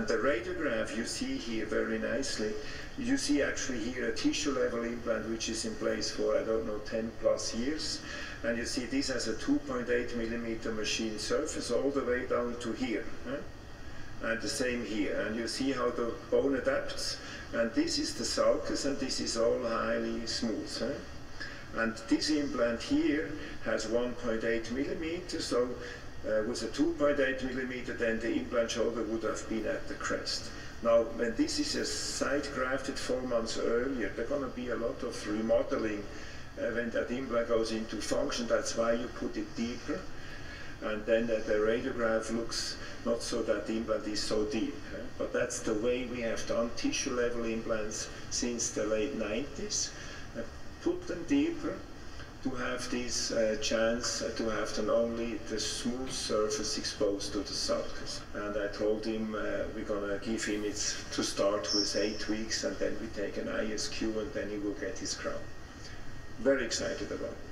And the radiograph you see here very nicely, you see actually here a tissue level implant which is in place for, I don't know, 10 plus years. And you see this has a 2.8 millimeter machine surface all the way down to here. And the same here. And you see how the bone adapts. And this is the sulcus, and this is all highly smooth. And this implant here has 1.8 millimeters. So with a 2.8 millimeter, then the implant shoulder would have been at the crest. Now, when this is a side grafted 4 months earlier, there's going to be a lot of remodeling when that implant goes into function. That's why you put it deeper. And then the radiograph looks not so that the implant is so deep. But that's the way we have done tissue level implants since the late 90s. Put them deeper, to have this chance to have then only the smooth surface exposed to the sulcus. And I told him we're gonna give him it to start with 8 weeks, and then we take an ISQ, and then he will get his crown. Very excited about it.